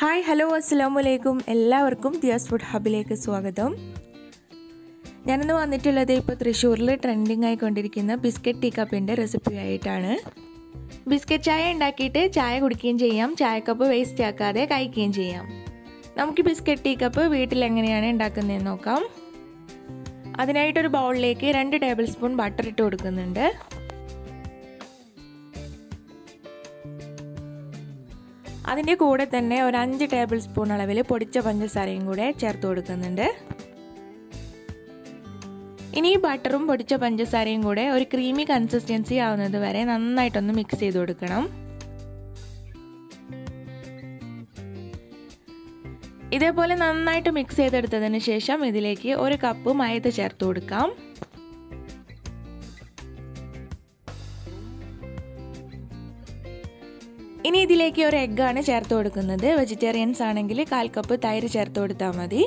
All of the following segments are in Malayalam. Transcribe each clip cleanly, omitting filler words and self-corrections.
ഹായ് ഹലോ അസ്സലാമു അലൈക്കും. എല്ലാവർക്കും ദിയാസ് ഫുഡ് ഹബിലേക്ക് സ്വാഗതം. ഞാനിന്ന് വന്നിട്ടുള്ളത് ഇപ്പോൾ തൃശ്ശൂരിൽ ട്രെൻഡിങ് ആയിക്കൊണ്ടിരിക്കുന്ന ബിസ്ക്കറ്റ് ടീ കപ്പിൻ്റെ റെസിപ്പി ആയിട്ടാണ്. ബിസ്ക്കറ്റ് ചായ ഉണ്ടാക്കിയിട്ട് ചായ കുടിക്കുകയും ചെയ്യാം, ചായക്കപ്പ് വേസ്റ്റ് ആക്കാതെ കഴിക്കുകയും ചെയ്യാം. നമുക്ക് ബിസ്ക്കറ്റ് ടീ കപ്പ് വീട്ടിലെങ്ങനെയാണ് ഉണ്ടാക്കുന്നതെന്ന് നോക്കാം. അതിനായിട്ടൊരു ബൗളിലേക്ക് 2 ടേബിൾ സ്പൂൺ ബട്ടർ ഇട്ട് കൊടുക്കുന്നുണ്ട്. അതിൻ്റെ കൂടെ തന്നെ ഒരു 5 ടേബിൾ സ്പൂൺ അളവിൽ പൊടിച്ച പഞ്ചസാരയും കൂടെ ചേർത്ത് കൊടുക്കുന്നുണ്ട്. ഇനി ബട്ടറും പൊടിച്ച പഞ്ചസാരയും കൂടെ ഒരു ക്രീമി കൺസിസ്റ്റൻസി ആവുന്നത് വരെ നന്നായിട്ടൊന്ന് മിക്സ് ചെയ്ത് കൊടുക്കണം. ഇതേപോലെ നന്നായിട്ട് മിക്സ് ചെയ്തെടുത്തതിന് ശേഷം ഇതിലേക്ക് 1 കപ്പ് മൈദ ചേർത്ത് കൊടുക്കാം. ഇനി ഇതിലേക്ക് 1 എഗ്ഗാണ് ചേർത്ത് കൊടുക്കുന്നത്. വെജിറ്റേറിയൻസ് ആണെങ്കിൽ 1/4 കപ്പ് തൈര് ചേർത്ത് കൊടുത്താൽ മതി.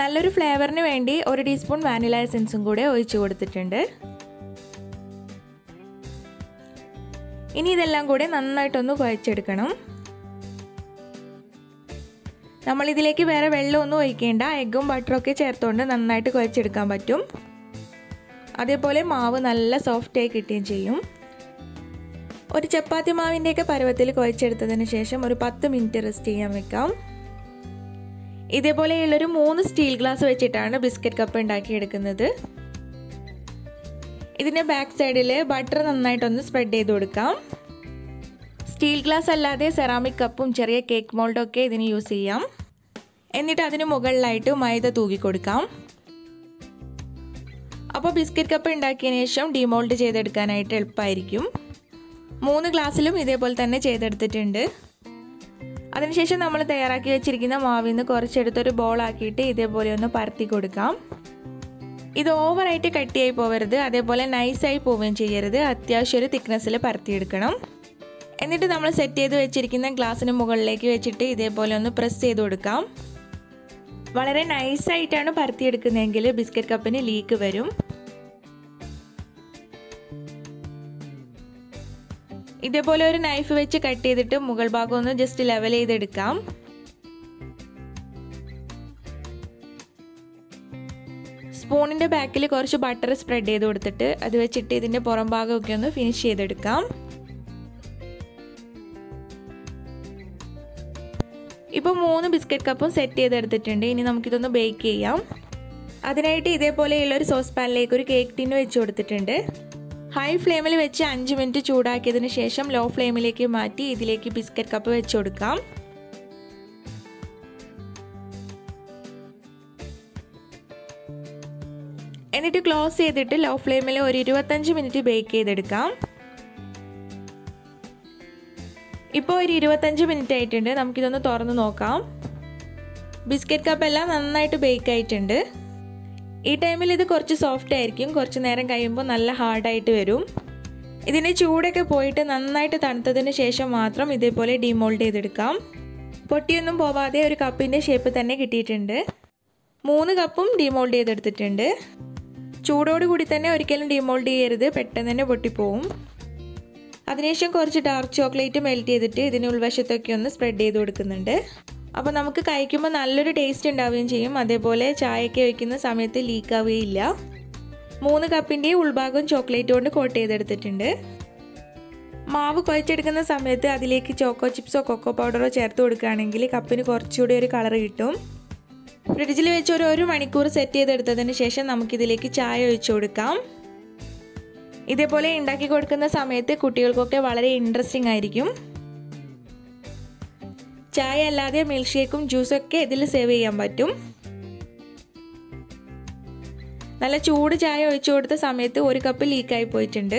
നല്ലൊരു ഫ്ലേവറിന് വേണ്ടി 1 ടീസ്പൂൺ വാനില എസൻസും കൂടെ ഒഴിച്ചു കൊടുത്തിട്ടുണ്ട്. ഇനി ഇതെല്ലാം കൂടെ നന്നായിട്ടൊന്ന് കുഴച്ചെടുക്കണം. നമ്മളിതിലേക്ക് വേറെ വെള്ളമൊന്നും ഒഴിക്കേണ്ട, എഗ്ഗും ബട്ടറൊക്കെ ചേർത്തുകൊണ്ട് നന്നായിട്ട് കുഴച്ചെടുക്കാൻ പറ്റും. അതേപോലെ മാവ് നല്ല സോഫ്റ്റായി കിട്ടുകയും ചെയ്യും. ഒരു ചപ്പാത്തി മാവിൻ്റെയൊക്കെ പരുവത്തിൽ കുഴച്ചെടുത്തതിന് ശേഷം ഒരു 10 മിനിറ്റ് റെസ്റ്റ് ചെയ്യാൻ വെക്കാം. ഇതേപോലെയുള്ളൊരു 3 സ്റ്റീൽ ഗ്ലാസ് വെച്ചിട്ടാണ് ബിസ്ക്കറ്റ് കപ്പ് ഉണ്ടാക്കിയെടുക്കുന്നത്. ഇതിൻ്റെ ബാക്ക് സൈഡിൽ ബട്ടർ നന്നായിട്ടൊന്ന് സ്പ്രെഡ് ചെയ്ത് കൊടുക്കാം. സ്റ്റീൽ ഗ്ലാസ് അല്ലാതെ സെറാമിക് കപ്പും ചെറിയ കേക്ക് മോൾഡൊക്കെ ഇതിന് യൂസ് ചെയ്യാം. എന്നിട്ട് അതിന് മുകളിലായിട്ട് മൈദ തൂക്കി കൊടുക്കാം. അപ്പോൾ ബിസ്ക്കറ്റ് കപ്പ് ഉണ്ടാക്കിയതിന് ശേഷം ഡിമോൾഡ് ചെയ്തെടുക്കാനായിട്ട് എളുപ്പമായിരിക്കും. 3 ഗ്ലാസ്സിലും ഇതേപോലെ തന്നെ ചെയ്തെടുത്തിട്ടുണ്ട്. അതിനുശേഷം നമ്മൾ തയ്യാറാക്കി വെച്ചിരിക്കുന്ന മാവിൽ നിന്ന് കുറച്ചെടുത്തൊരു ബോളാക്കിയിട്ട് ഇതേപോലെ ഒന്ന് പരത്തി കൊടുക്കാം. ഇത് ഓവറായിട്ട് കട്ടിയായി പോവരുത്, അതേപോലെ നൈസായി പോവുകയും ചെയ്യരുത്. അത്യാവശ്യം ഒരു തിക്നെസ്സിൽ പരത്തിയെടുക്കണം. എന്നിട്ട് നമ്മൾ സെറ്റ് ചെയ്ത് വെച്ചിരിക്കുന്ന ഗ്ലാസ്സിന് മുകളിലേക്ക് വെച്ചിട്ട് ഇതേപോലെ ഒന്ന് പ്രസ് ചെയ്ത് കൊടുക്കാം. വളരെ നൈസായിട്ടാണ് പരത്തിയെടുക്കുന്നതെങ്കിൽ ബിസ്ക്കറ്റ് കപ്പിന് ലീക്ക് വരും. ഇതേപോലെ ഒരു നൈഫ് വെച്ച് കട്ട് ചെയ്തിട്ട് മുകൾ ഭാഗം ഒന്ന് ജസ്റ്റ് ലെവൽ ചെയ്തെടുക്കാം. സ്പൂണിൻ്റെ ബാക്കിൽ കുറച്ച് ബട്ടർ സ്പ്രെഡ് ചെയ്ത് കൊടുത്തിട്ട് അത് വെച്ചിട്ട് ഇതിൻ്റെ പുറം ഭാഗമൊക്കെ ഒന്ന് ഫിനിഷ് ചെയ്തെടുക്കാം. ഇപ്പോൾ 3 ബിസ്ക്കറ്റ് കപ്പും സെറ്റ് ചെയ്തെടുത്തിട്ടുണ്ട്. ഇനി നമുക്കിതൊന്ന് ബേക്ക് ചെയ്യാം. അതിനായിട്ട് ഇതേപോലെയുള്ളൊരു സോസ് പാനിലേക്ക് ഒരു കേക്ക് ടിൻ വെച്ച് കൊടുത്തിട്ടുണ്ട്. ഹൈ ഫ്ലെയിമിൽ വെച്ച് 5 മിനിറ്റ് ചൂടാക്കിയതിന് ശേഷം ലോ ഫ്ലെയിമിലേക്ക് മാറ്റി ഇതിലേക്ക് ബിസ്ക്കറ്റ് കപ്പ് വെച്ച് കൊടുക്കാം. എന്നിട്ട് ക്ലോസ് ചെയ്തിട്ട് ലോ ഫ്ലെയിമിൽ ഒരു 25 മിനിറ്റ് ബേക്ക് ചെയ്തെടുക്കാം. ഇപ്പോൾ ഒരു 25 മിനിറ്റ് ആയിട്ടുണ്ട്. നമുക്കിതൊന്ന് തുറന്ന് നോക്കാം. ബിസ്ക്കറ്റ് കപ്പ് എല്ലാം നന്നായിട്ട് ബേക്ക് ആയിട്ടുണ്ട്. ഈ ടൈമിൽ ഇത് കുറച്ച് സോഫ്റ്റ് ആയിരിക്കും, കുറച്ച് നേരം കഴിയുമ്പോൾ നല്ല ഹാർഡായിട്ട് വരും. ഇതിൻ്റെ ചൂടൊക്കെ പോയിട്ട് നന്നായിട്ട് തണുത്തതിന് ശേഷം മാത്രം ഇതേപോലെ ഡിമോൾഡ് ചെയ്തെടുക്കാം. പൊട്ടിയൊന്നും പോവാതെ ഒരു കപ്പിൻ്റെ ഷേപ്പ് തന്നെ കിട്ടിയിട്ടുണ്ട്. 3 കപ്പും ഡിമോൾഡ് ചെയ്തെടുത്തിട്ടുണ്ട്. ചൂടോടുകൂടി തന്നെ ഒരിക്കലും ഡിമോൾഡ് ചെയ്യരുത്, പെട്ടെന്ന് തന്നെ പൊട്ടിപ്പോവും. അതിനുശേഷം കുറച്ച് ഡാർക്ക് ചോക്ലേറ്റ് മെൽറ്റ് ചെയ്തിട്ട് ഇതിന് ഉൾവശത്തൊക്കെ ഒന്ന് സ്പ്രെഡ് ചെയ്ത് കൊടുക്കുന്നുണ്ട്. അപ്പോൾ നമുക്ക് കഴിക്കുമ്പോൾ നല്ലൊരു ടേസ്റ്റ് ഉണ്ടാവുകയും ചെയ്യും. അതേപോലെ ചായയൊക്കെ ഒഴിക്കുന്ന സമയത്ത് ലീക്കാവുകയില്ല. 3 കപ്പിൻ്റെ ഉൾഭാഗം ചോക്ലേറ്റ് കൊണ്ട് കോട്ട് ചെയ്തെടുത്തിട്ടുണ്ട്. മാവ് കുഴച്ചെടുക്കുന്ന സമയത്ത് അതിലേക്ക് ചോക്കോ ചിപ്സോ കൊക്കോ പൗഡറോ ചേർത്ത് കൊടുക്കുകയാണെങ്കിൽ കപ്പിന് കുറച്ചുകൂടി ഒരു കളർ കിട്ടും. ഫ്രിഡ്ജിൽ വെച്ച് ഒരു 1 മണിക്കൂർ സെറ്റ് ചെയ്തെടുത്തതിന് ശേഷം നമുക്കിതിലേക്ക് ചായ ഒഴിച്ചു കൊടുക്കാം. ഇതേപോലെ ഉണ്ടാക്കി കൊടുക്കുന്ന സമയത്ത് കുട്ടികൾക്കൊക്കെ വളരെ ഇൻട്രസ്റ്റിംഗ് ആയിരിക്കും. ചായ അല്ലാതെ മിൽക്ക് ഷേക്കും ജ്യൂസൊക്കെ ഇതിൽ സെർവ് ചെയ്യാൻ പറ്റും. നല്ല ചൂട് ചായ ഒഴിച്ചു കൊടുത്ത സമയത്ത് 1 കപ്പ് ലീക്കായി പോയിട്ടുണ്ട്.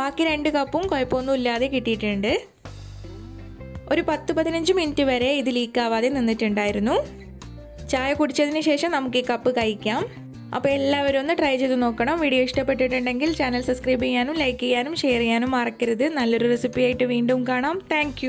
ബാക്കി 2 കപ്പും കുഴപ്പമൊന്നും ഇല്ലാതെ കിട്ടിയിട്ടുണ്ട്. ഒരു 10-15 മിനിറ്റ് വരെ ഇത് ലീക്കാവാതെ നിന്നിട്ടുണ്ടായിരുന്നു. ചായ കുടിച്ചതിന് ശേഷം നമുക്ക് ഈ കപ്പ് കഴിക്കാം. അപ്പോൾ എല്ലാവരും ഒന്ന് ട്രൈ ചെയ്ത് നോക്കണം. വീഡിയോ ഇഷ്ടപ്പെട്ടിട്ടുണ്ടെങ്കിൽ ചാനൽ സബ്സ്ക്രൈബ് ചെയ്യാനും ലൈക്ക് ചെയ്യാനും ഷെയർ ചെയ്യാനും മറക്കരുത്. നല്ലൊരു റെസിപ്പിയായിട്ട് വീണ്ടും കാണാം. താങ്ക്